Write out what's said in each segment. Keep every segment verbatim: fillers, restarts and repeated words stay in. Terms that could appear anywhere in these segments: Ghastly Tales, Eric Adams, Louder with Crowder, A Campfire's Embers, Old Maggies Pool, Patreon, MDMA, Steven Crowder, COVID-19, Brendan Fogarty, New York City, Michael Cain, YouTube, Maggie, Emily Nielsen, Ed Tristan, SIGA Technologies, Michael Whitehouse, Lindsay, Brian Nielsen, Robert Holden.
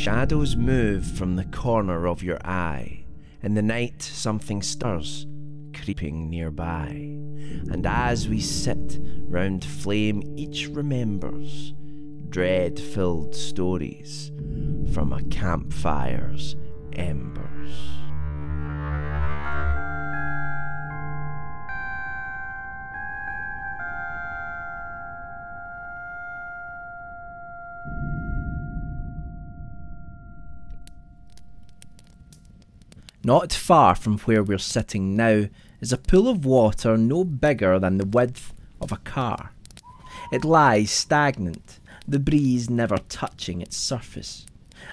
Shadows move from the corner of your eye. In the night, something stirs, creeping nearby. And as we sit round flame, each remembers dread-filled stories from a campfire's embers. Not far from where we're sitting now is a pool of water no bigger than the width of a car. It lies stagnant, the breeze never touching its surface,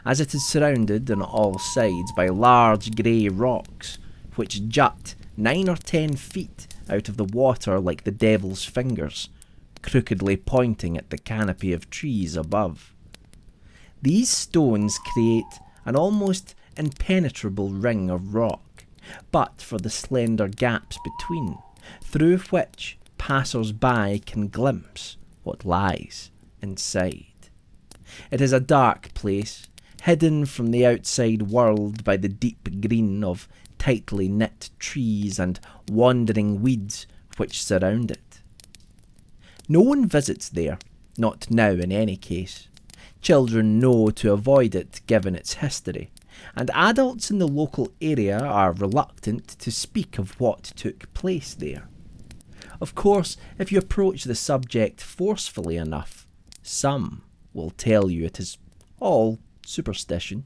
as it is surrounded on all sides by large grey rocks which jut nine or ten feet out of the water like the devil's fingers, crookedly pointing at the canopy of trees above. These stones create an almost impenetrable ring of rock, but for the slender gaps between, through which passers-by can glimpse what lies inside. It is a dark place, hidden from the outside world by the deep green of tightly knit trees and wandering weeds which surround it. No one visits there, not now in any case. Children know to avoid it given its history, and adults in the local area are reluctant to speak of what took place there. Of course, if you approach the subject forcefully enough, some will tell you it is all superstition.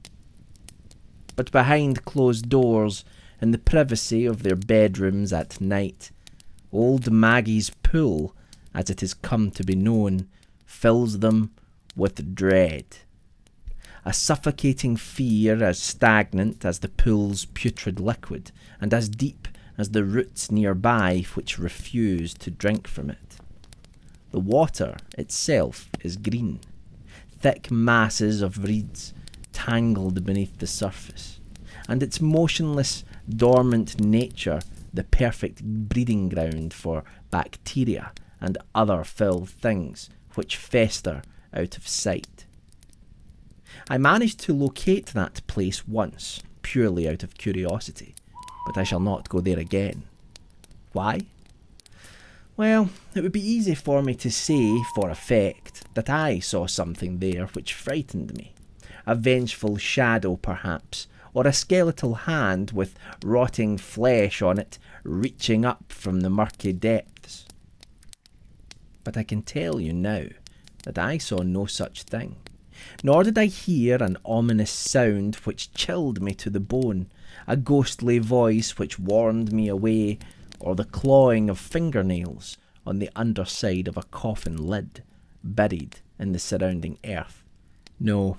But behind closed doors, in the privacy of their bedrooms at night, Old Maggie's Pool, as it has come to be known, fills them with dread. A suffocating fear as stagnant as the pool's putrid liquid, and as deep as the roots nearby which refuse to drink from it. The water itself is green, thick masses of reeds tangled beneath the surface, and its motionless, dormant nature the perfect breeding ground for bacteria and other foul things which fester out of sight. I managed to locate that place once, purely out of curiosity, but I shall not go there again. Why? Well, it would be easy for me to say, for effect, that I saw something there which frightened me. A vengeful shadow, perhaps, or a skeletal hand with rotting flesh on it reaching up from the murky depths. But I can tell you now that I saw no such thing. Nor did I hear an ominous sound which chilled me to the bone, a ghostly voice which warned me away, or the clawing of fingernails on the underside of a coffin lid, buried in the surrounding earth. No,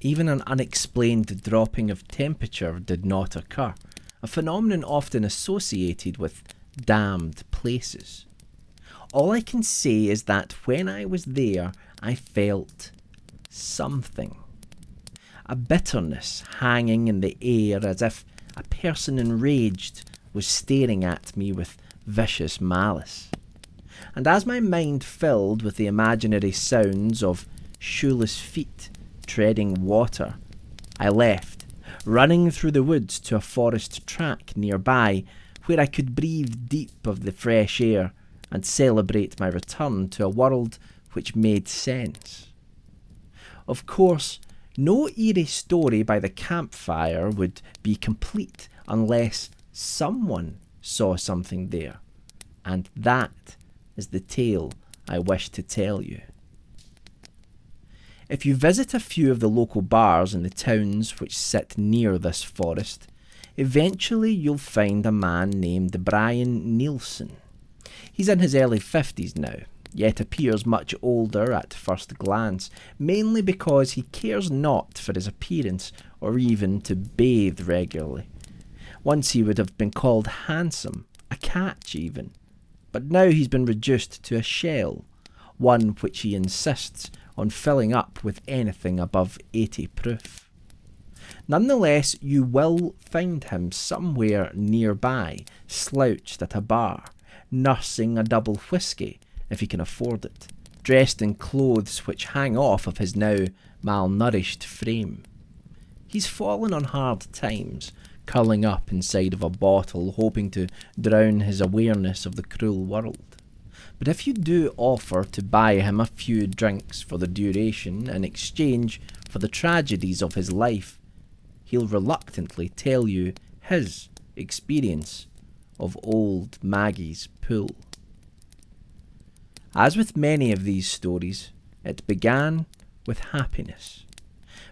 even an unexplained dropping of temperature did not occur, a phenomenon often associated with damned places. All I can say is that when I was there, I felt something. A bitterness hanging in the air as if a person enraged was staring at me with vicious malice. And as my mind filled with the imaginary sounds of shoeless feet treading water, I left, running through the woods to a forest track nearby where I could breathe deep of the fresh air and celebrate my return to a world which made sense. Of course, no eerie story by the campfire would be complete unless someone saw something there, and that is the tale I wish to tell you. If you visit a few of the local bars in the towns which sit near this forest, eventually you'll find a man named Brian Nielsen. He's in his early fifties now, yet appears much older at first glance, mainly because he cares not for his appearance or even to bathe regularly. Once he would have been called handsome, a catch even, but now he's been reduced to a shell, one which he insists on filling up with anything above eighty proof. Nonetheless, you will find him somewhere nearby, slouched at a bar, nursing a double whisky, if he can afford it, dressed in clothes which hang off of his now malnourished frame. He's fallen on hard times, curling up inside of a bottle, hoping to drown his awareness of the cruel world. But if you do offer to buy him a few drinks for the duration in exchange for the tragedies of his life, he'll reluctantly tell you his experience of Old Maggie's Pool. As with many of these stories, it began with happiness.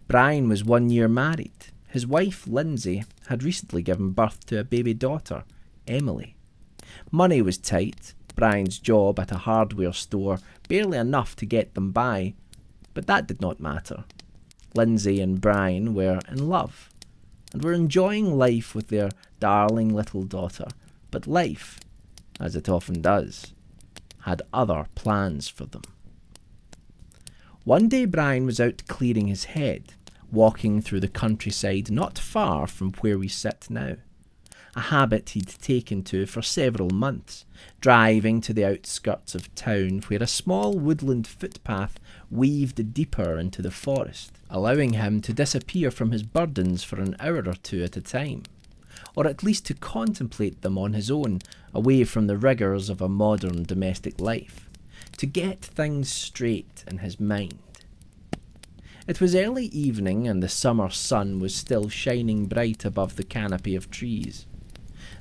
Brian was one year married. His wife, Lindsay, had recently given birth to a baby daughter, Emily. Money was tight, Brian's job at a hardware store barely enough to get them by, but that did not matter. Lindsay and Brian were in love, and were enjoying life with their darling little daughter, but life, as it often does, had other plans for them. One day Brian was out clearing his head, walking through the countryside not far from where we sit now, a habit he'd taken to for several months, driving to the outskirts of town where a small woodland footpath weaved deeper into the forest, allowing him to disappear from his burdens for an hour or two at a time, or at least to contemplate them on his own, away from the rigours of a modern domestic life, to get things straight in his mind. It was early evening and the summer sun was still shining bright above the canopy of trees.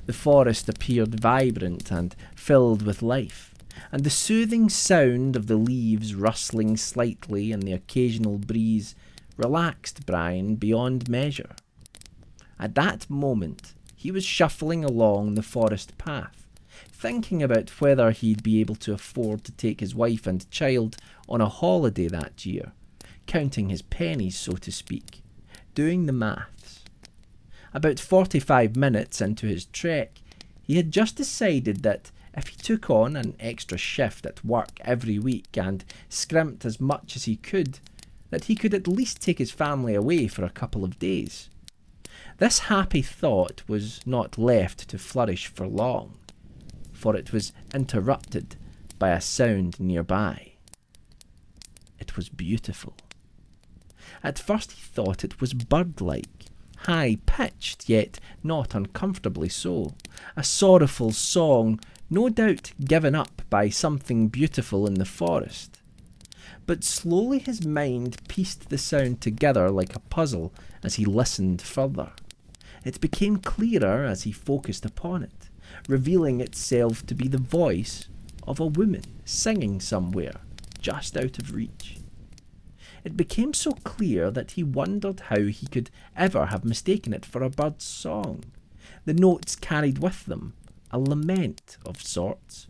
The forest appeared vibrant and filled with life, and the soothing sound of the leaves rustling slightly in the occasional breeze relaxed Brian beyond measure. At that moment, he was shuffling along the forest path, thinking about whether he'd be able to afford to take his wife and child on a holiday that year, counting his pennies, so to speak, doing the maths. About forty-five minutes into his trek, he had just decided that if he took on an extra shift at work every week and scrimped as much as he could, that he could at least take his family away for a couple of days. This happy thought was not left to flourish for long, for it was interrupted by a sound nearby. It was beautiful. At first he thought it was bird-like, high-pitched yet not uncomfortably so, a sorrowful song no doubt given up by something beautiful in the forest. But slowly his mind pieced the sound together like a puzzle as he listened further. It became clearer as he focused upon it, revealing itself to be the voice of a woman singing somewhere, just out of reach. It became so clear that he wondered how he could ever have mistaken it for a bird's song. The notes carried with them a lament of sorts.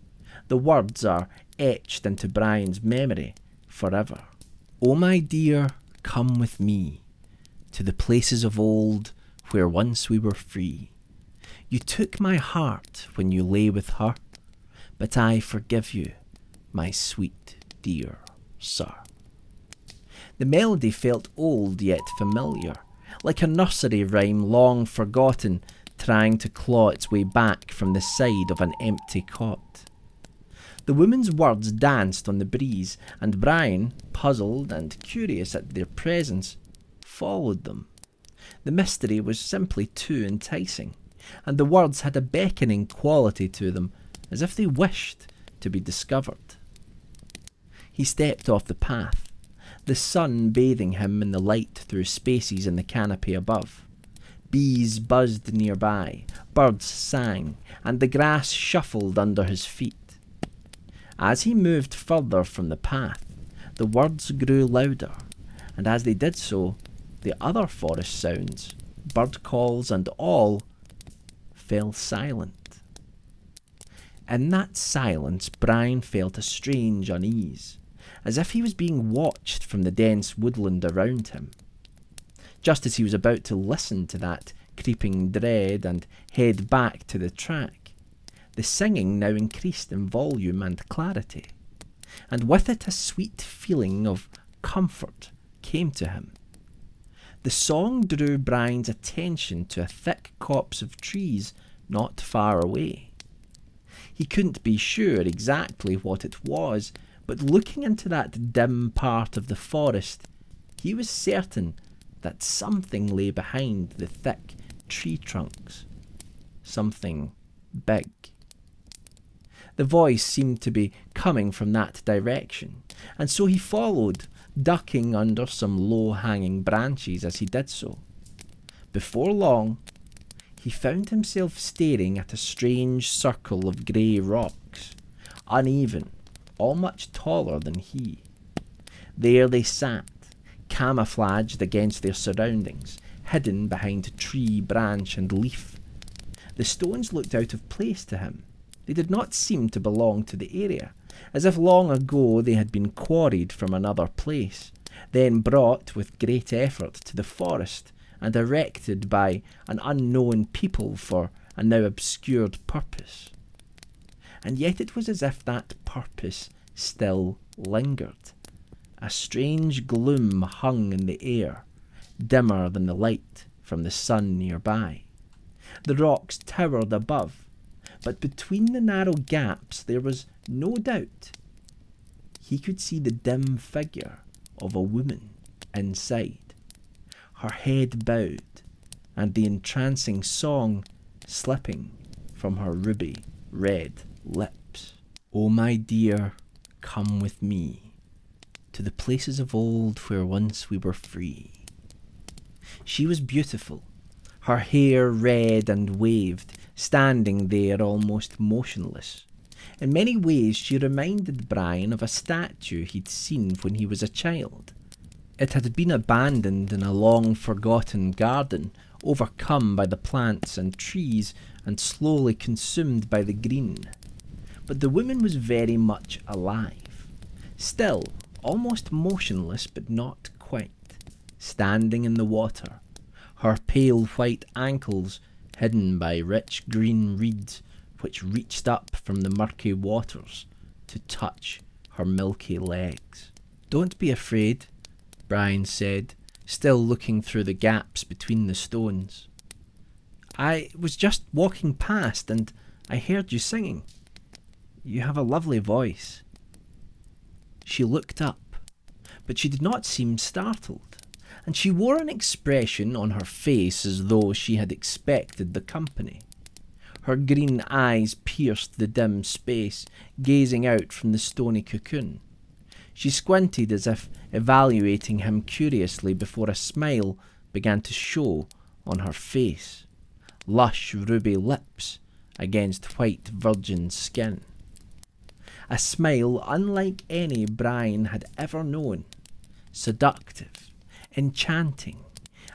The words are etched into Brian's memory forever. "Oh my dear, come with me to the places of old where once we were free. You took my heart when you lay with her, but I forgive you, my sweet dear sir." The melody felt old yet familiar, like a nursery rhyme long forgotten, trying to claw its way back from the side of an empty cot. The woman's words danced on the breeze, and Brian, puzzled and curious at their presence, followed them. The mystery was simply too enticing, and the words had a beckoning quality to them, as if they wished to be discovered. He stepped off the path, the sun bathing him in the light through spaces in the canopy above. Bees buzzed nearby, birds sang, and the grass shuffled under his feet. As he moved further from the path, the words grew louder, and as they did so, the other forest sounds, bird calls and all, fell silent. In that silence, Brian felt a strange unease, as if he was being watched from the dense woodland around him. Just as he was about to listen to that creeping dread and head back to the track, the singing now increased in volume and clarity, and with it a sweet feeling of comfort came to him. The song drew Brian's attention to a thick copse of trees not far away. He couldn't be sure exactly what it was, but looking into that dim part of the forest, he was certain that something lay behind the thick tree trunks. Something big. The voice seemed to be coming from that direction, and so he followed, ducking under some low-hanging branches as he did so. Before long, he found himself staring at a strange circle of grey rocks, uneven, all much taller than he. There they sat, camouflaged against their surroundings, hidden behind tree, branch and leaf. The stones looked out of place to him. They did not seem to belong to the area, as if long ago they had been quarried from another place, then brought with great effort to the forest and erected by an unknown people for a now obscured purpose. And yet it was as if that purpose still lingered. A strange gloom hung in the air, dimmer than the light from the sun nearby. The rocks towered above, but between the narrow gaps there was no doubt. He could see the dim figure of a woman inside, her head bowed, and the entrancing song slipping from her ruby red lips. "Oh my dear, come with me, to the places of old where once we were free." She was beautiful, her hair red and waved, standing there almost motionless. In many ways she reminded Brian of a statue he'd seen when he was a child. It had been abandoned in a long-forgotten garden, overcome by the plants and trees and slowly consumed by the green. But the woman was very much alive. Still, almost motionless but not quite, standing in the water, her pale white ankles hidden by rich green reeds which reached up from the murky waters to touch her milky legs. "Don't be afraid," Brian said, still looking through the gaps between the stones. "I was just walking past and I heard you singing. You have a lovely voice." She looked up, but she did not seem startled, and she wore an expression on her face as though she had expected the company. Her green eyes pierced the dim space, gazing out from the stony cocoon. She squinted as if evaluating him curiously before a smile began to show on her face, lush ruby lips against white virgin skin. A smile unlike any Brian had ever known, seductive, enchanting,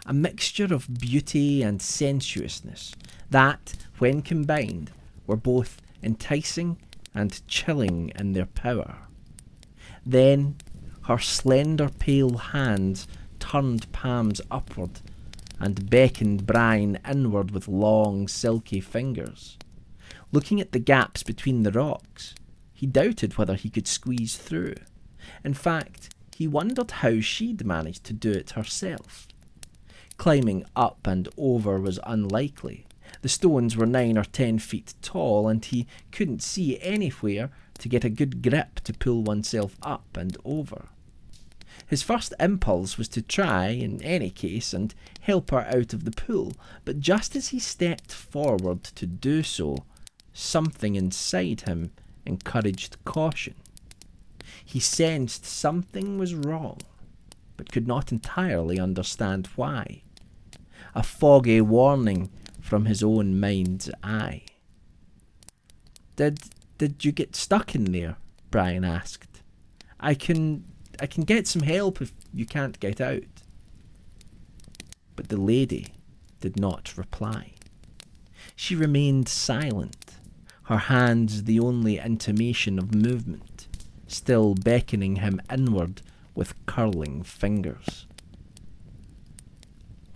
a mixture of beauty and sensuousness that, when combined, were both enticing and chilling in their power. Then her slender pale hands turned palms upward and beckoned Brian inward with long silky fingers. Looking at the gaps between the rocks, he doubted whether he could squeeze through. In fact, he wondered how she'd managed to do it herself. Climbing up and over was unlikely. The stones were nine or ten feet tall and he couldn't see anywhere to get a good grip to pull oneself up and over. His first impulse was to try, in any case, and help her out of the pool, but just as he stepped forward to do so, something inside him encouraged caution. He sensed something was wrong, but could not entirely understand why. A foggy warning from his own mind's eye. Did, did you get stuck in there?" Brian asked. I can, I can get some help if you can't get out." But the lady did not reply. She remained silent, her hands the only intimation of movement, still beckoning him inward with curling fingers.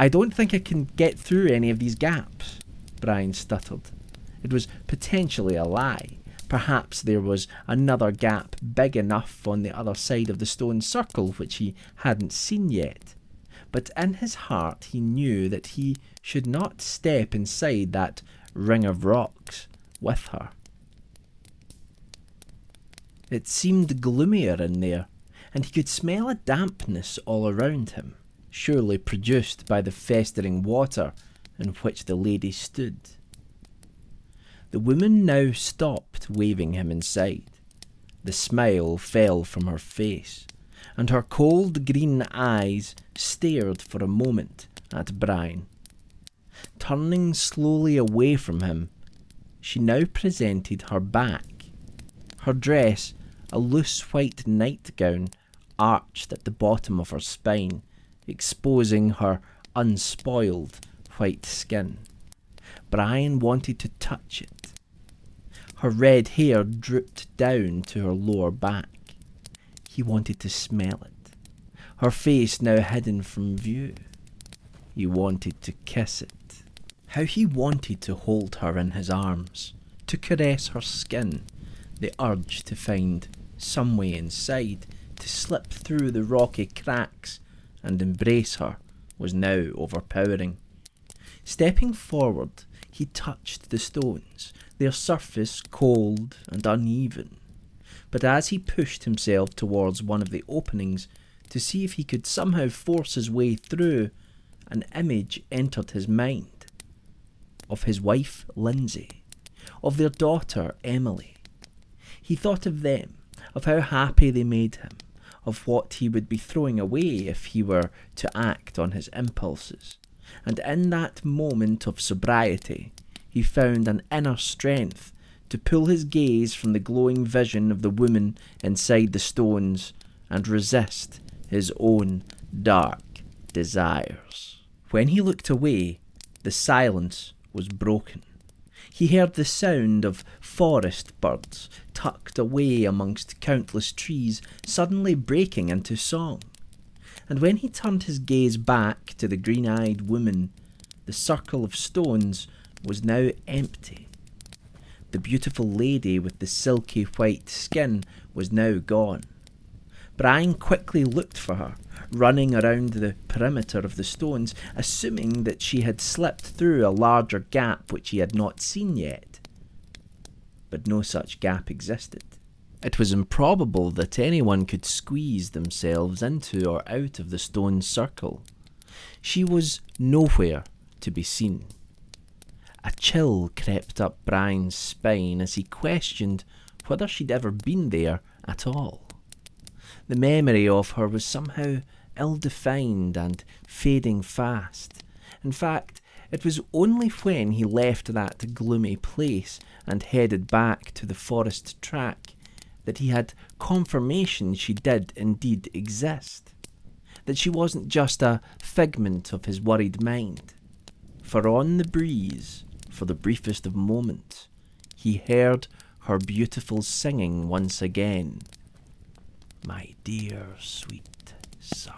"I don't think I can get through any of these gaps," Brian stuttered. It was potentially a lie. Perhaps there was another gap big enough on the other side of the stone circle which he hadn't seen yet. But in his heart he knew that he should not step inside that ring of rocks with her. It seemed gloomier in there, and he could smell a dampness all around him, surely produced by the festering water in which the lady stood. The woman now stopped waving him inside. The smile fell from her face, and her cold green eyes stared for a moment at Brian. Turning slowly away from him, she now presented her back. Her dress, a loose white nightgown, arched at the bottom of her spine, exposing her unspoiled white skin. Brian wanted to touch it. Her red hair drooped down to her lower back. He wanted to smell it. Her face now hidden from view. He wanted to kiss it. How he wanted to hold her in his arms, to caress her skin, the urge to find some way inside, to slip through the rocky cracks and embrace her was now overpowering. Stepping forward, he touched the stones, their surface cold and uneven. But as he pushed himself towards one of the openings to see if he could somehow force his way through, an image entered his mind. Of his wife, Lindsay. Of their daughter, Emily. He thought of them, of how happy they made him, of what he would be throwing away if he were to act on his impulses. And in that moment of sobriety, he found an inner strength to pull his gaze from the glowing vision of the woman inside the stones and resist his own dark desires. When he looked away, the silence was broken. He heard the sound of forest birds tucked away amongst countless trees, suddenly breaking into song. And when he turned his gaze back to the green-eyed woman, the circle of stones was now empty. The beautiful lady with the silky white skin was now gone. Brian quickly looked for her, running around the perimeter of the stones, assuming that she had slipped through a larger gap which he had not seen yet. But no such gap existed. It was improbable that anyone could squeeze themselves into or out of the stone circle. She was nowhere to be seen. A chill crept up Brian's spine as he questioned whether she'd ever been there at all. The memory of her was somehow ill-defined and fading fast. In fact, it was only when he left that gloomy place and headed back to the forest track that he had confirmation she did indeed exist, that she wasn't just a figment of his worried mind. For on the breeze, for the briefest of moments, he heard her beautiful singing once again. My dear sweet sir.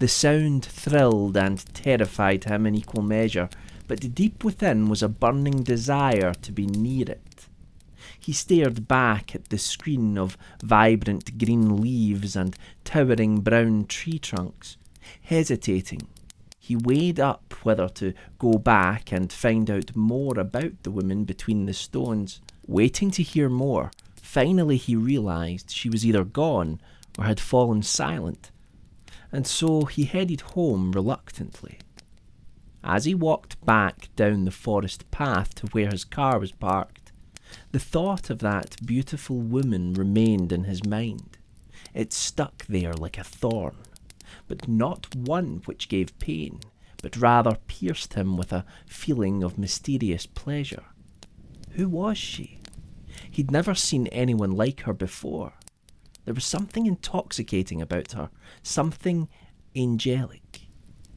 The sound thrilled and terrified him in equal measure, but deep within was a burning desire to be near it. He stared back at the screen of vibrant green leaves and towering brown tree trunks. Hesitating, he weighed up whether to go back and find out more about the woman between the stones. Waiting to hear more, finally he realised she was either gone or had fallen silent, and so he headed home reluctantly. As he walked back down the forest path to where his car was parked, the thought of that beautiful woman remained in his mind. It stuck there like a thorn, but not one which gave pain, but rather pierced him with a feeling of mysterious pleasure. Who was she? He'd never seen anyone like her before. There was something intoxicating about her, something angelic.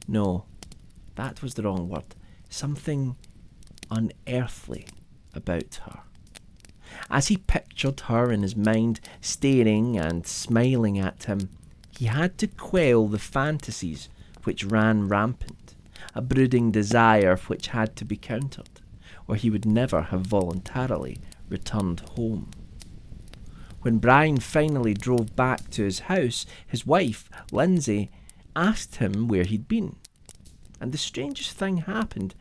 No, that was the wrong word. Something unearthly about her. As he pictured her in his mind, staring and smiling at him, he had to quell the fantasies which ran rampant, a brooding desire which had to be countered, or he would never have voluntarily returned home. When Brian finally drove back to his house, his wife, Lindsay, asked him where he'd been. And the strangest thing happened.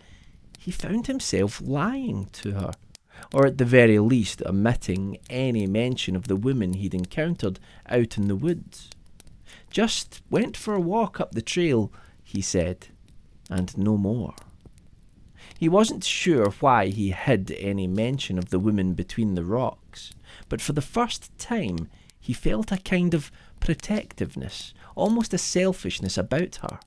He found himself lying to her, or at the very least omitting any mention of the woman he'd encountered out in the woods. Just went for a walk up the trail, he said, and no more. He wasn't sure why he hid any mention of the woman between the rocks, but for the first time he felt a kind of protectiveness, almost a selfishness about her,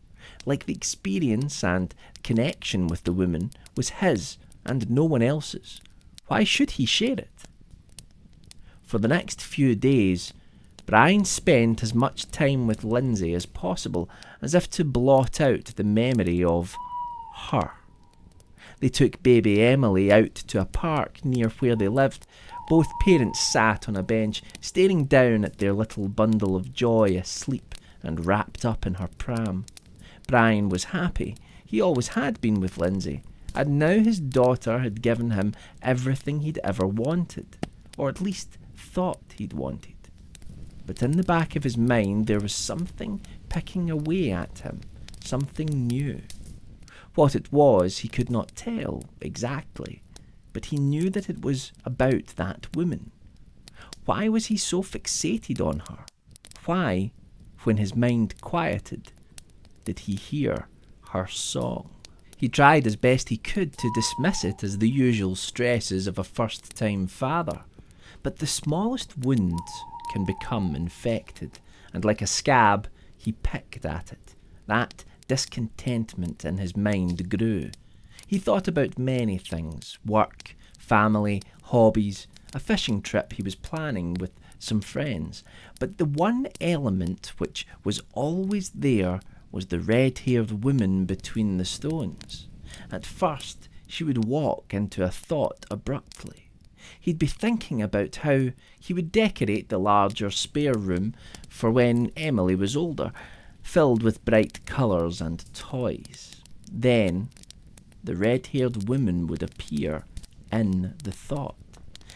like the experience and connection with the woman was his and no one else's. Why should he share it? For the next few days, Brian spent as much time with Lindsay as possible, as if to blot out the memory of her. They took baby Emily out to a park near where they lived. Both parents sat on a bench, staring down at their little bundle of joy asleep and wrapped up in her pram. Brian was happy. He always had been with Lindsay, and now his daughter had given him everything he'd ever wanted, or at least thought he'd wanted. But in the back of his mind there was something picking away at him, something new. What it was he could not tell exactly, but he knew that it was about that woman. Why was he so fixated on her? Why, when his mind quieted, did he hear her song? He tried as best he could to dismiss it as the usual stresses of a first-time father, but the smallest wounds can become infected, and like a scab, he picked at it. That discontentment in his mind grew. He thought about many things: work, family, hobbies, a fishing trip he was planning with some friends, but the one element which was always there was the red-haired woman between the stones. At first, she would walk into a thought abruptly. He'd be thinking about how he would decorate the larger spare room for when Emily was older, filled with bright colours and toys. Then, the red-haired woman would appear in the thought,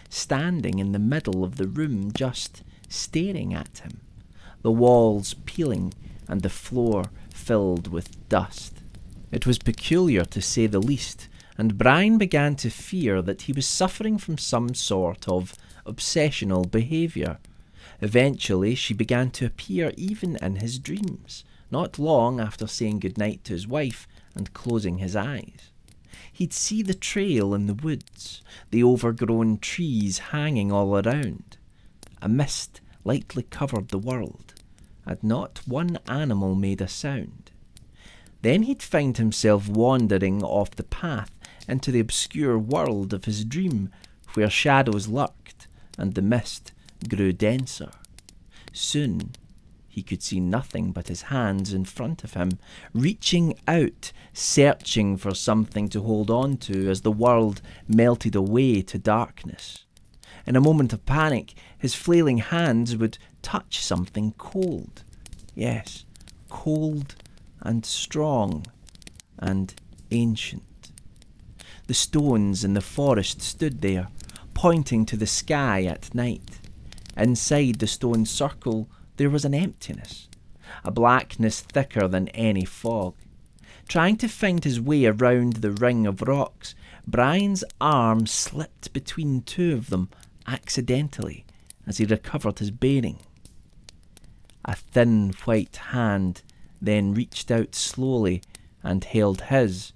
standing in the middle of the room just staring at him, the walls peeling and the floor filled with dust. It was peculiar to say the least, and Brian began to fear that he was suffering from some sort of obsessional behaviour. Eventually she began to appear even in his dreams, not long after saying goodnight to his wife and closing his eyes. He'd see the trail in the woods, the overgrown trees hanging all around. A mist lightly covered the world, and not one animal made a sound. Then he'd find himself wandering off the path into the obscure world of his dream, where shadows lurked and the mist grew denser. Soon he could see nothing but his hands in front of him, reaching out, searching for something to hold on to as the world melted away to darkness. In a moment of panic, his flailing hands would touch something cold. Yes, cold and strong and ancient. The stones in the forest stood there, pointing to the sky at night. Inside the stone circle there was an emptiness, a blackness thicker than any fog. Trying to find his way around the ring of rocks, Brian's arm slipped between two of them accidentally as he recovered his bearing. A thin white hand then reached out slowly and held his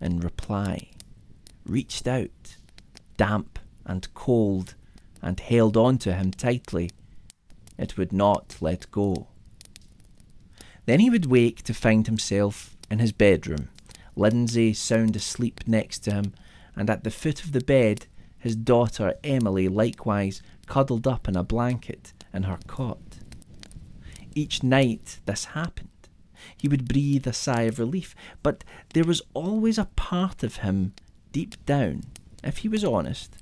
in reply. Reached out, damp and cold, and held on to him tightly. It would not let go. Then he would wake to find himself in his bedroom, Lindsay sound asleep next to him, and at the foot of the bed, his daughter Emily likewise cuddled up in a blanket in her cot. Each night this happened. He would breathe a sigh of relief, but there was always a part of him, deep down, if he was honest,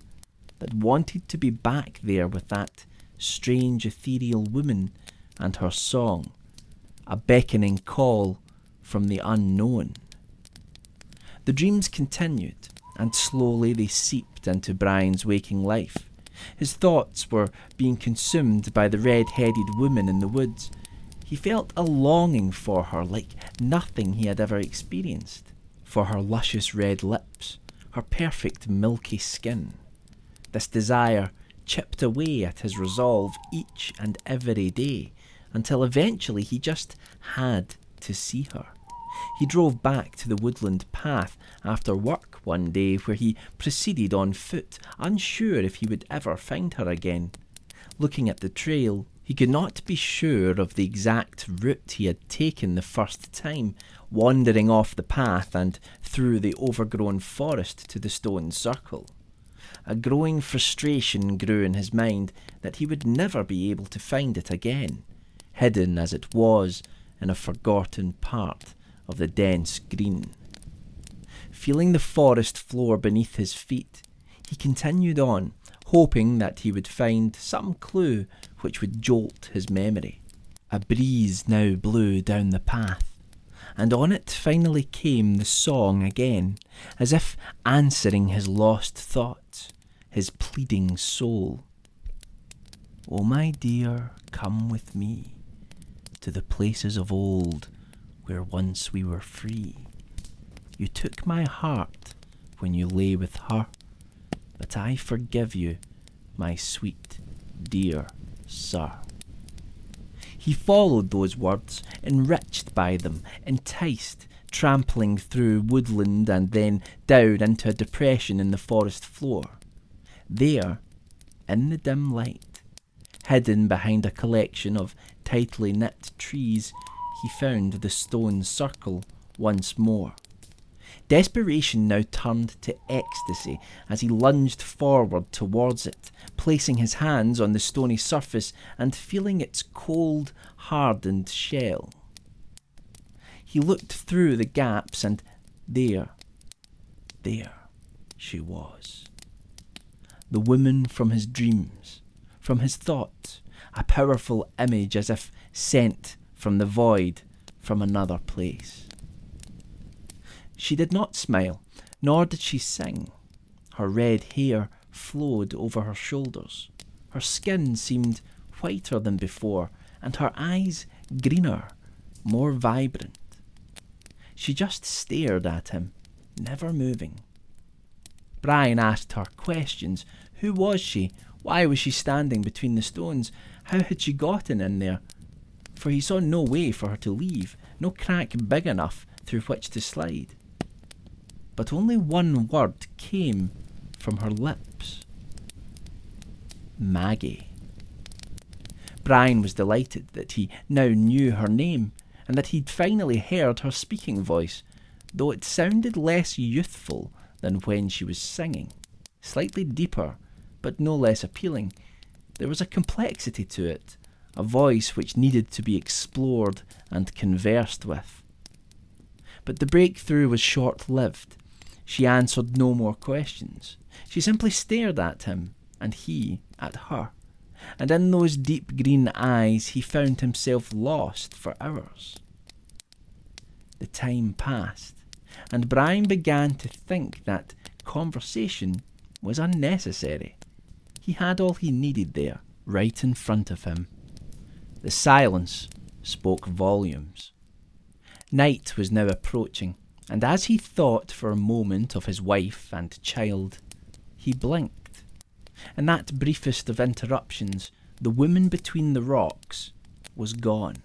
that wanted to be back there with that strange ethereal woman and her song, a beckoning call from the unknown. The dreams continued, and slowly they seeped into Brian's waking life. His thoughts were being consumed by the red-headed woman in the woods. He felt a longing for her like nothing he had ever experienced, for her luscious red lips, her perfect milky skin. This desire chipped away at his resolve each and every day, until eventually he just had to see her. He drove back to the woodland path after work one day, where he proceeded on foot, unsure if he would ever find her again. Looking at the trail, he could not be sure of the exact route he had taken the first time, wandering off the path and through the overgrown forest to the stone circle. A growing frustration grew in his mind that he would never be able to find it again, hidden as it was in a forgotten part of the dense green. Feeling the forest floor beneath his feet, he continued on, hoping that he would find some clue which would jolt his memory. A breeze now blew down the path, and on it finally came the song again, as if answering his lost thoughts, his pleading soul. "Oh my dear, come with me to the places of old where once we were free. You took my heart when you lay with her, but I forgive you, my sweet, dear sir." He followed those words, enriched by them, enticed, trampling through woodland and then down into a depression in the forest floor. There, in the dim light, hidden behind a collection of tightly knit trees, he found the stone circle once more. Desperation now turned to ecstasy as he lunged forward towards it, placing his hands on the stony surface and feeling its cold, hardened shell. He looked through the gaps and there, there she was. The woman from his dreams, from his thoughts, a powerful image as if sent from the void, from another place. She did not smile, nor did she sing. Her red hair flowed over her shoulders. Her skin seemed whiter than before, and her eyes greener, more vibrant. She just stared at him, never moving. Brian asked her questions. Who was she? Why was she standing between the stones? How had she gotten in there? For he saw no way for her to leave, no crack big enough through which to slide. But only one word came from her lips. Maggie. Brian was delighted that he now knew her name and that he'd finally heard her speaking voice, though it sounded less youthful than when she was singing. Slightly deeper, but no less appealing. There was a complexity to it, a voice which needed to be explored and conversed with. But the breakthrough was short-lived. She answered no more questions. She simply stared at him, and he at her. And in those deep green eyes he found himself lost for hours. The time passed, and Brian began to think that conversation was unnecessary. He had all he needed there, right in front of him. The silence spoke volumes. Night was now approaching, and as he thought for a moment of his wife and child, he blinked. In that briefest of interruptions, the woman between the rocks was gone.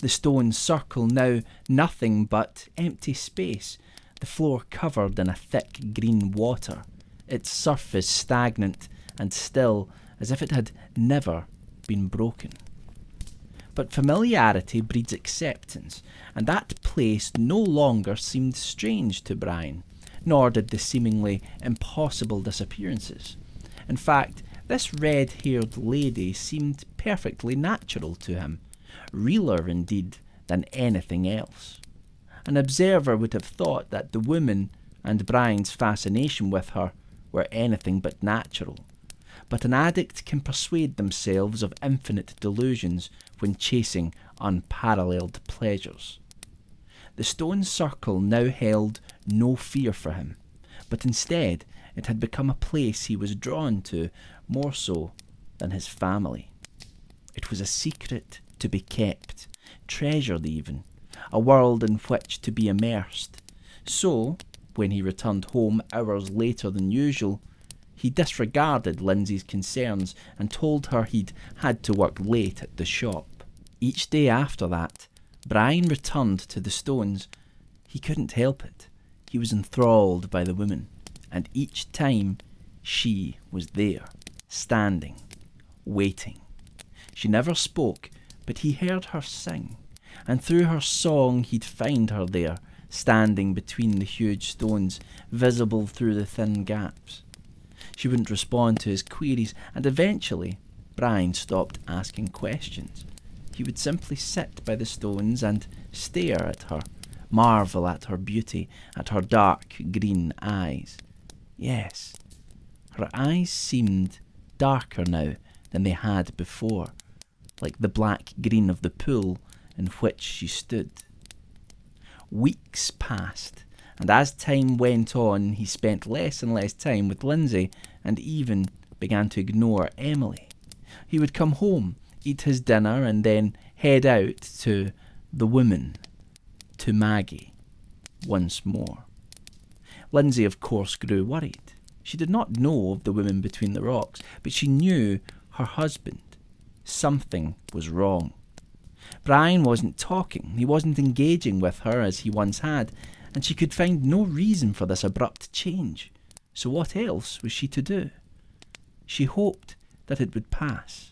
The stone circle now nothing but empty space, the floor covered in a thick green water, its surface stagnant and still as if it had never been broken. But familiarity breeds acceptance, and that place no longer seemed strange to Brian, nor did the seemingly impossible disappearances. In fact, this red-haired lady seemed perfectly natural to him, realer indeed than anything else. An observer would have thought that the woman and Brian's fascination with her were anything but natural. But an addict can persuade themselves of infinite delusions when chasing unparalleled pleasures. The stone circle now held no fear for him, but instead it had become a place he was drawn to more so than his family. It was a secret to be kept, treasured even, a world in which to be immersed. So, when he returned home hours later than usual, he disregarded Lindsay's concerns and told her he'd had to work late at the shop. Each day after that, Brian returned to the stones. He couldn't help it. He was enthralled by the woman, and each time she was there, standing, waiting. She never spoke, but he heard her sing, and through her song he'd find her there, standing between the huge stones, visible through the thin gaps. She wouldn't respond to his queries, and eventually Brian stopped asking questions. He would simply sit by the stones and stare at her, marvel at her beauty, at her dark green eyes. Yes, her eyes seemed darker now than they had before, like the black green of the pool in which she stood. Weeks passed, and as time went on, he spent less and less time with Lindsay, and even began to ignore Emily. He would come home, eat his dinner, and then head out to the woman, to Maggie, once more. Lindsay, of course, grew worried. She did not know of the woman between the rocks, but she knew her husband. Something was wrong. Brian wasn't talking, he wasn't engaging with her as he once had, and she could find no reason for this abrupt change. So what else was she to do? She hoped that it would pass.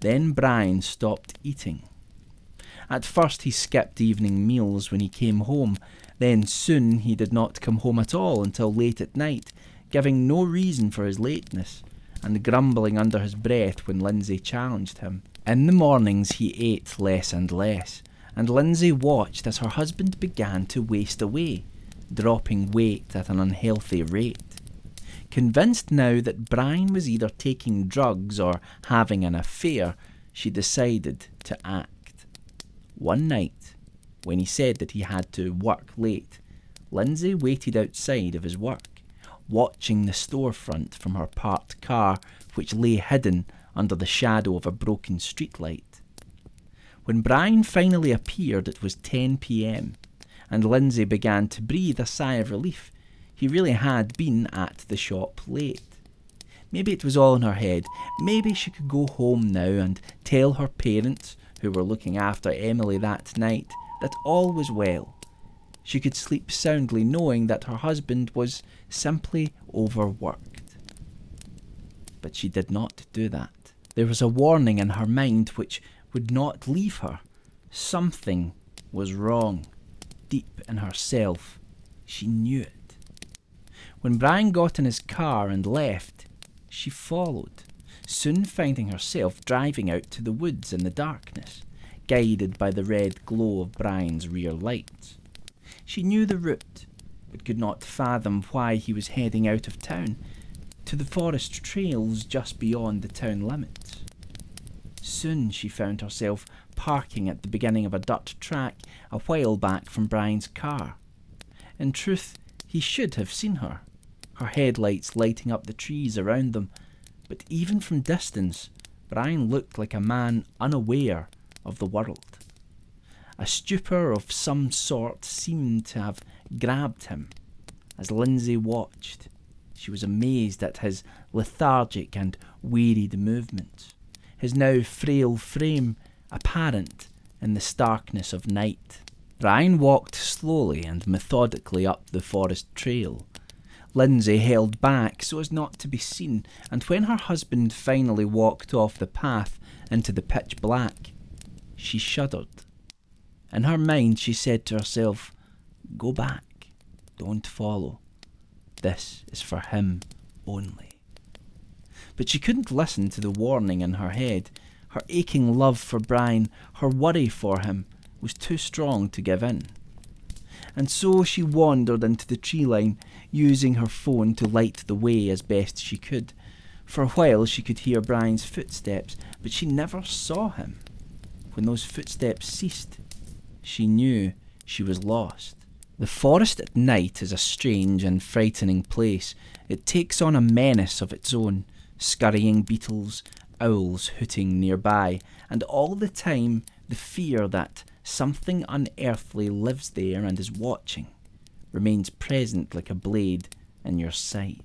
Then Brian stopped eating. At first he skipped evening meals when he came home, then soon he did not come home at all until late at night, giving no reason for his lateness, and grumbling under his breath when Lindsay challenged him. In the mornings he ate less and less, and Lindsay watched as her husband began to waste away, dropping weight at an unhealthy rate. Convinced now that Brian was either taking drugs or having an affair, she decided to act. One night, when he said that he had to work late, Lindsay waited outside of his work, watching the storefront from her parked car, which lay hidden under the shadow of a broken streetlight. When Brian finally appeared, it was ten p m, and Lindsay began to breathe a sigh of relief. He really had been at the shop late. Maybe it was all in her head. Maybe she could go home now and tell her parents, who were looking after Emily that night, that all was well. She could sleep soundly knowing that her husband was simply overworked. But she did not do that. There was a warning in her mind which would not leave her. Something was wrong. Deep in herself, she knew it. When Brian got in his car and left, she followed, soon finding herself driving out to the woods in the darkness, guided by the red glow of Brian's rear lights. She knew the route, but could not fathom why he was heading out of town, to the forest trails just beyond the town limits. Soon she found herself parking at the beginning of a dirt track a while back from Brian's car. In truth, he should have seen her, her headlights lighting up the trees around them, but even from distance, Brian looked like a man unaware of the world. A stupor of some sort seemed to have grabbed him. As Lindsay watched, she was amazed at his lethargic and wearied movements, his now frail frame apparent in the starkness of night. Brian walked slowly and methodically up the forest trail. Lindsay held back so as not to be seen, and when her husband finally walked off the path into the pitch black, she shuddered. In her mind, she said to herself, "Go back, don't follow. This is for him only." But she couldn't listen to the warning in her head. Her aching love for Brian, her worry for him, was too strong to give in. And so she wandered into the tree line, using her phone to light the way as best she could. For a while she could hear Brian's footsteps, but she never saw him. When those footsteps ceased, she knew she was lost. The forest at night is a strange and frightening place. It takes on a menace of its own, scurrying beetles, owls hooting nearby, and all the time the fear that something unearthly lives there and is watching remains present like a blade in your side.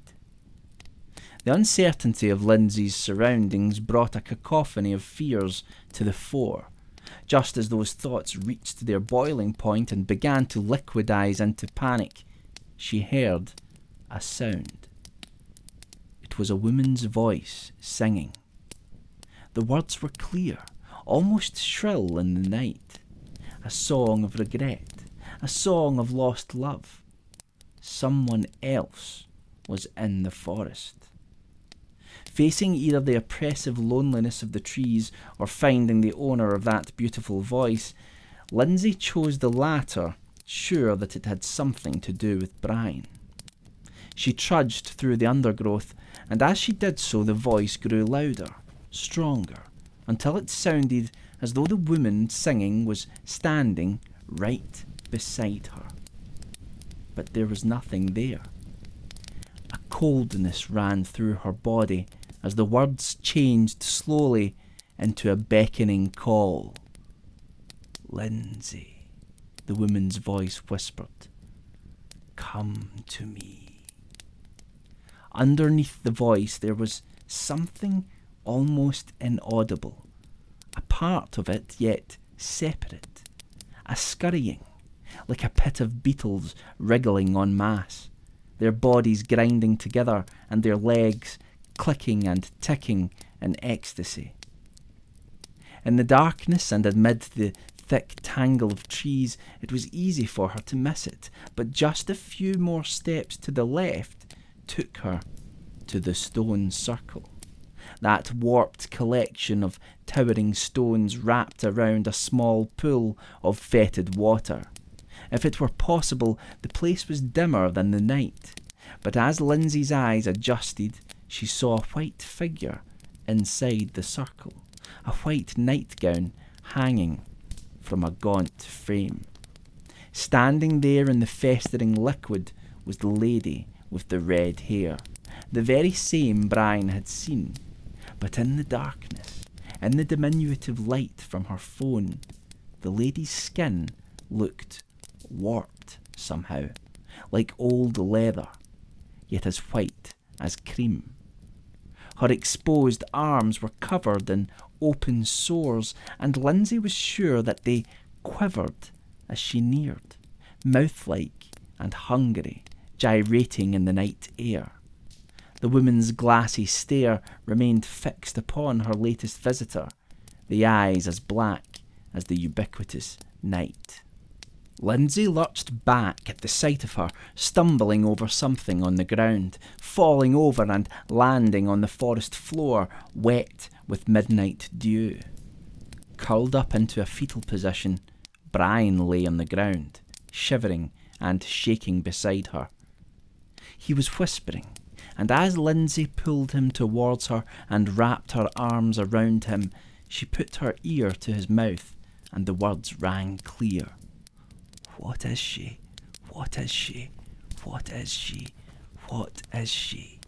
The uncertainty of Lindsay's surroundings brought a cacophony of fears to the fore. just as those thoughts reached their boiling point and began to liquidize into panic, she heard a sound. It was a woman's voice singing. The words were clear, almost shrill in the night. A song of regret, a song of lost love. Someone else was in the forest. Facing either the oppressive loneliness of the trees or finding the owner of that beautiful voice, Lindsay chose the latter, sure that it had something to do with Brian. She trudged through the undergrowth, and as she did so the voice grew louder, stronger, until it sounded as though the woman singing was standing right beside her. But there was nothing there. A coldness ran through her body as the words changed slowly into a beckoning call. "Lindsay," the woman's voice whispered, "come to me." Underneath the voice there was something almost inaudible, a part of it yet separate, a scurrying, like a pit of beetles wriggling en masse, their bodies grinding together and their legs clicking and ticking in ecstasy. In the darkness and amid the thick tangle of trees, it was easy for her to miss it, but just a few more steps to the left took her to the stone circle. That warped collection of towering stones wrapped around a small pool of fetid water. If it were possible, the place was dimmer than the night, but as Lindsay's eyes adjusted, she saw a white figure inside the circle, a white nightgown hanging from a gaunt frame. Standing there in the festering liquid was the lady with the red hair, the very same Brian had seen. But in the darkness, in the diminutive light from her phone, the lady's skin looked warped somehow, like old leather, yet as white as cream. Her exposed arms were covered in open sores, and Lindsay was sure that they quivered as she neared, mouth-like and hungry, gyrating in the night air. The woman's glassy stare remained fixed upon her latest visitor, the eyes as black as the ubiquitous night. Lindsay lurched back at the sight of her, stumbling over something on the ground, falling over and landing on the forest floor, wet with midnight dew. Curled up into a fetal position, Brian lay on the ground, shivering and shaking beside her. He was whispering, and as Lindsay pulled him towards her and wrapped her arms around him, she put her ear to his mouth, and the words rang clear. "What is she? What is she? What is she? What is she?"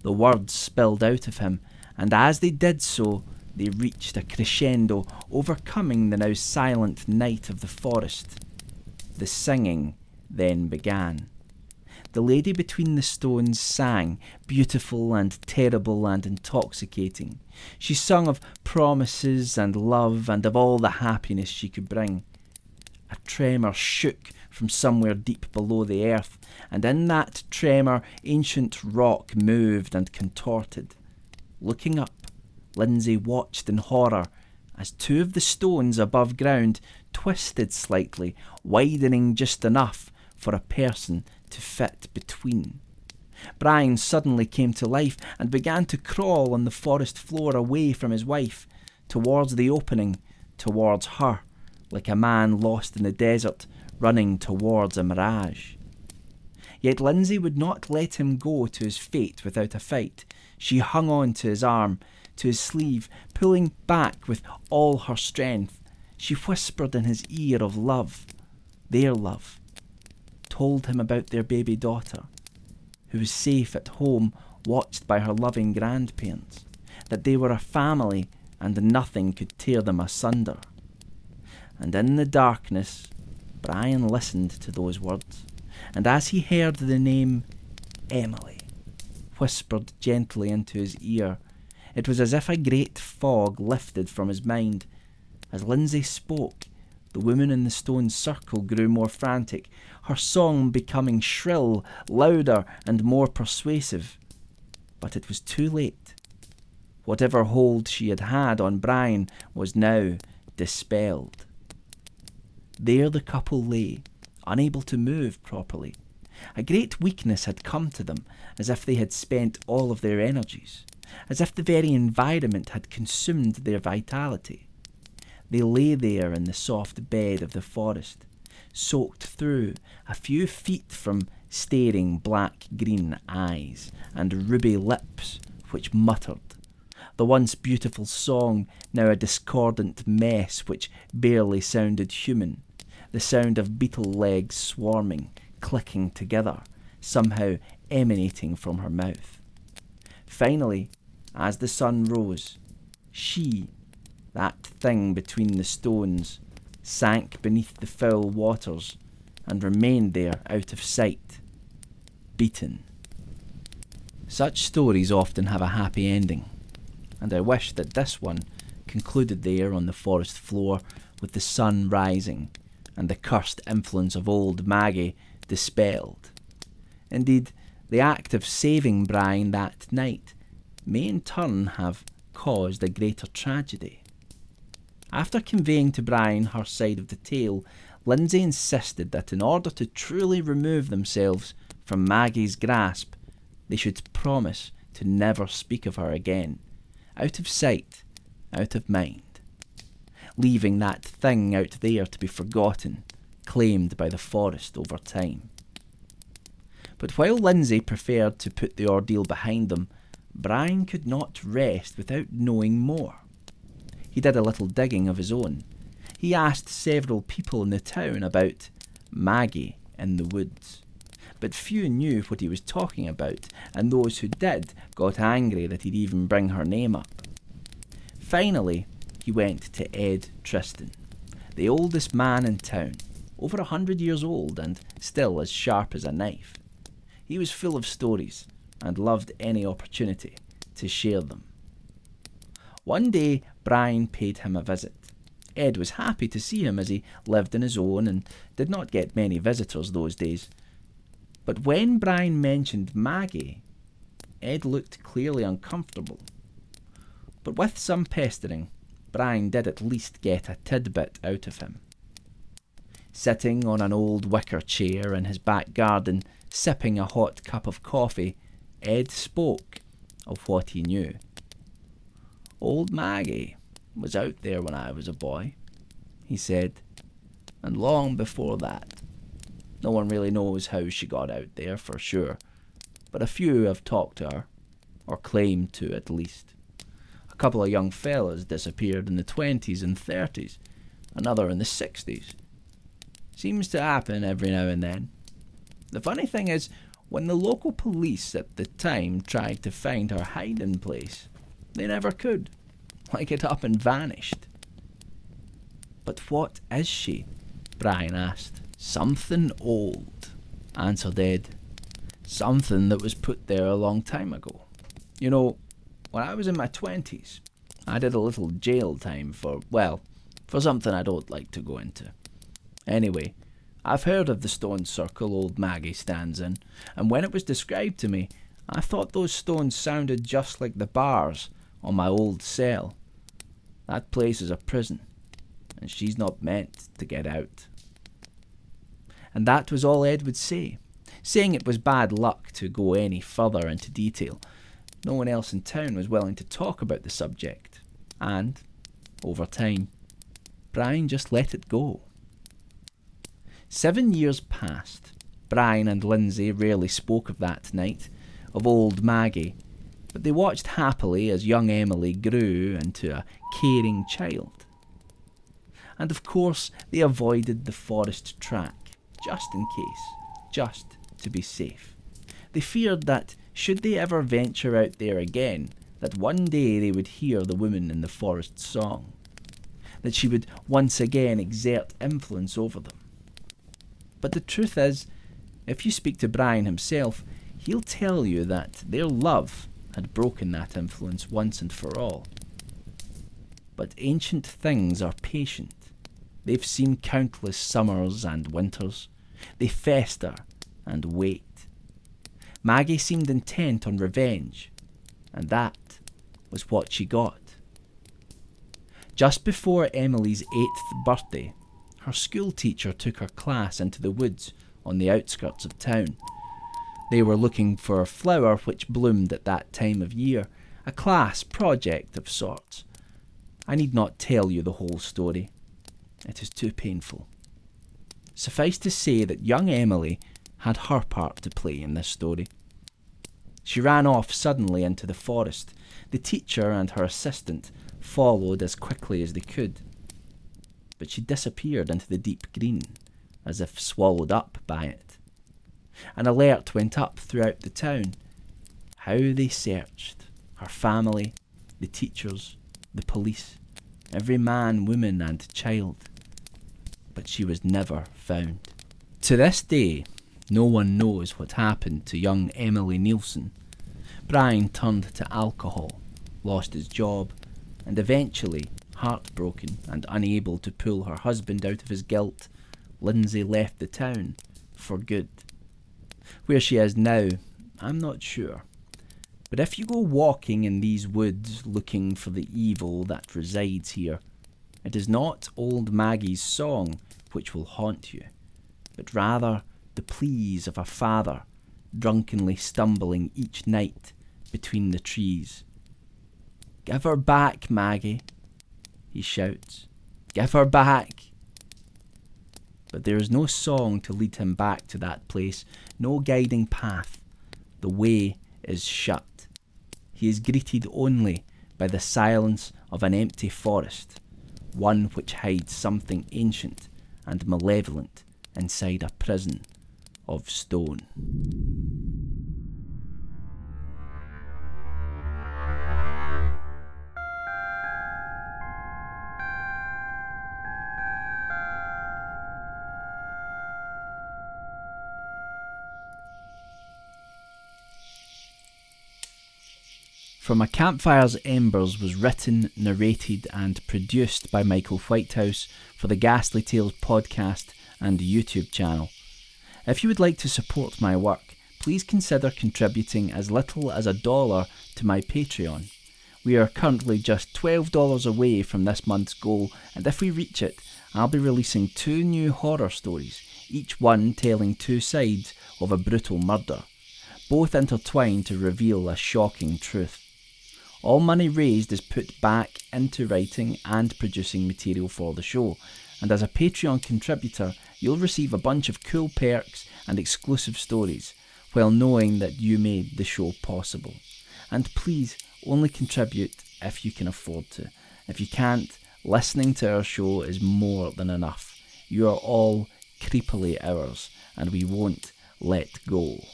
The words spilled out of him, and as they did so, they reached a crescendo, overcoming the now silent night of the forest. The singing then began. The lady between the stones sang, beautiful and terrible and intoxicating. She sung of promises and love and of all the happiness she could bring. A tremor shook from somewhere deep below the earth, and in that tremor ancient rock moved and contorted. Looking up, Lindsay watched in horror as two of the stones above ground twisted slightly, widening just enough for a person to fit between. Brian suddenly came to life and began to crawl on the forest floor away from his wife, towards the opening, towards her, like a man lost in the desert, running towards a mirage. Yet Lindsay would not let him go to his fate without a fight. She hung on to his arm, to his sleeve, pulling back with all her strength. She whispered in his ear of love, their love, told him about their baby daughter, who was safe at home, watched by her loving grandparents, that they were a family and nothing could tear them asunder. And in the darkness, Brian listened to those words, and as he heard the name Emily whispered gently into his ear, it was as if a great fog lifted from his mind, As Lindsay spoke, the woman in the stone circle grew more frantic, her song becoming shrill, louder and more persuasive. But it was too late. Whatever hold she had had on Brian was now dispelled. There the couple lay, unable to move properly. A great weakness had come to them, as if they had spent all of their energies, as if the very environment had consumed their vitality. They lay there in the soft bed of the forest, soaked through, a few feet from staring black-green eyes and ruby lips which muttered, the once beautiful song now a discordant mess which barely sounded human, the sound of beetle legs swarming, clicking together, somehow emanating from her mouth. Finally, as the sun rose, she, that thing between the stones, sank beneath the foul waters and remained there out of sight, beaten. Such stories often have a happy ending, and I wish that this one concluded there on the forest floor with the sun rising and the cursed influence of old Maggie dispelled. Indeed, the act of saving Brian that night may in turn have caused a greater tragedy. After conveying to Brian her side of the tale, Lindsay insisted that in order to truly remove themselves from Maggie's grasp, they should promise to never speak of her again, out of sight, out of mind, leaving that thing out there to be forgotten, claimed by the forest over time. But while Lindsay preferred to put the ordeal behind them, Brian could not rest without knowing more. He did a little digging of his own. He asked several people in the town about Maggie in the woods, but few knew what he was talking about, and those who did got angry that he'd even bring her name up. Finally, he went to Ed Tristan, the oldest man in town, over a hundred years old and still as sharp as a knife. He was full of stories and loved any opportunity to share them. One day, Brian paid him a visit. Ed was happy to see him as he lived on his own and did not get many visitors those days. But when Brian mentioned Maggie, Ed looked clearly uncomfortable. But with some pestering, Brian did at least get a tidbit out of him. Sitting on an old wicker chair in his back garden, sipping a hot cup of coffee, Ed spoke of what he knew. "Old Maggie was out there when I was a boy," he said, "and long before that. No one really knows how she got out there for sure, but a few have talked to her, or claimed to at least. A couple of young fellas disappeared in the twenties and thirties, another in the sixties. Seems to happen every now and then. The funny thing is, when the local police at the time tried to find her hiding place, they never could, like it up and vanished." "But what is she?" Brian asked. "Something old," answered Ed. "Something that was put there a long time ago. You know, when I was in my twenties, I did a little jail time for, well, for something I don't like to go into. Anyway, I've heard of the stone circle old Maggie stands in, and when it was described to me, I thought those stones sounded just like the bars on my old cell. That place is a prison, and she's not meant to get out." And that was all Ed would say, saying it was bad luck to go any further into detail. No one else in town was willing to talk about the subject, and, over time, Brian just let it go. Seven years passed. Brian and Lindsay rarely spoke of that night, of old Maggie, but they watched happily as young Emily grew into a caring child. And of course, they avoided the forest track, just in case, just to be safe. They feared that, should they ever venture out there again, that one day they would hear the woman in the forest song, that she would once again exert influence over them. But the truth is, if you speak to Brian himself, he'll tell you that their love had broken that influence once and for all. but ancient things are patient. They've seen countless summers and winters. They fester and wait. Maggie seemed intent on revenge, and that was what she got. Just before Emily's eighth birthday, her school teacher took her class into the woods on the outskirts of town. They were looking for a flower which bloomed at that time of year, a class project of sorts. I need not tell you the whole story. It is too painful. Suffice to say that young Emily had her part to play in this story. She ran off suddenly into the forest. The teacher and her assistant followed as quickly as they could, but she disappeared into the deep green, as if swallowed up by it. An alert went up throughout the town. How they searched, her family, the teachers, the police, every man, woman and child, but she was never found. To this day, no one knows what happened to young Emily Nielsen. Brian turned to alcohol, lost his job, and eventually, heartbroken and unable to pull her husband out of his guilt, Lindsay left the town for good. Where she is now, I'm not sure. But if you go walking in these woods looking for the evil that resides here, it is not Old Maggie's song which will haunt you, but rather the pleas of a father drunkenly stumbling each night between the trees. "Give her back, Maggie," he shouts. "Give her back." But there is no song to lead him back to that place, no guiding path. The way is shut. He is greeted only by the silence of an empty forest, one which hides something ancient and malevolent inside a prison of stone. From A Campfire's Embers was written, narrated and produced by Michael Whitehouse for the Ghastly Tales podcast and YouTube channel. If you would like to support my work, please consider contributing as little as a dollar to my Patreon. We are currently just twelve dollars away from this month's goal, and if we reach it, I'll be releasing two new horror stories, each one telling two sides of a brutal murder, both intertwined to reveal a shocking truth. All money raised is put back into writing and producing material for the show, and as a Patreon contributor, you'll receive a bunch of cool perks and exclusive stories, while knowing that you made the show possible. And please, only contribute if you can afford to. If you can't, listening to our show is more than enough. You are all creepily ours, and we won't let go.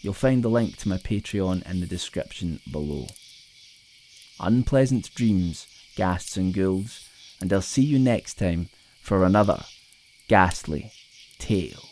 You'll find the link to my Patreon in the description below. Unpleasant dreams, ghasts and ghouls, and I'll see you next time for another Ghastly Tale.